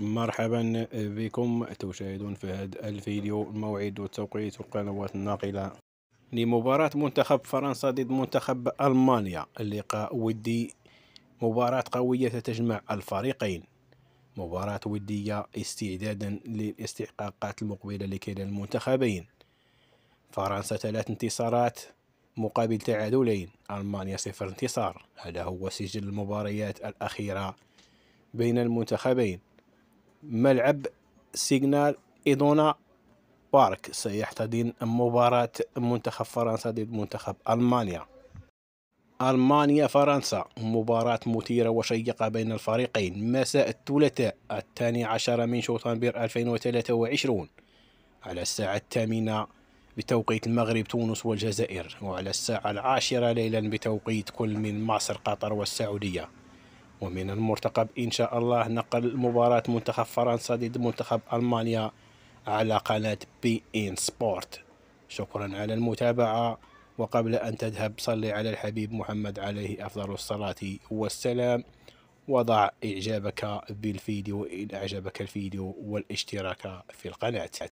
مرحبا بكم. تشاهدون في هذا الفيديو الموعد والتوقيت والقنوات الناقلة لمباراة منتخب فرنسا ضد منتخب ألمانيا. اللقاء ودي، مباراة قوية تجمع الفريقين، مباراة ودية استعدادا للاستحقاقات المقبلة لكلا المنتخبين. فرنسا 3 انتصارات مقابل تعادلين، ألمانيا 0 انتصار. هذا هو سجل المباريات الأخيرة بين المنتخبين. ملعب سيغنال إيدونا بارك سيحتضن مباراة منتخب فرنسا ضد منتخب ألمانيا. ألمانيا فرنسا مباراة مثيرة وشيقة بين الفريقين مساء الثلاثاء 12 من شطنبر 2023 على الساعة 8 بتوقيت المغرب تونس والجزائر، وعلى الساعة 10 ليلا بتوقيت كل من مصر قطر والسعودية. ومن المرتقب إن شاء الله نقل مباراة منتخب فرنسا ضد منتخب ألمانيا على قناة بي إن سبورت. شكرا على المتابعة، وقبل أن تذهب صلي على الحبيب محمد عليه أفضل الصلاة والسلام، وضع إعجابك بالفيديو إن أعجبك الفيديو والاشتراك في القناة.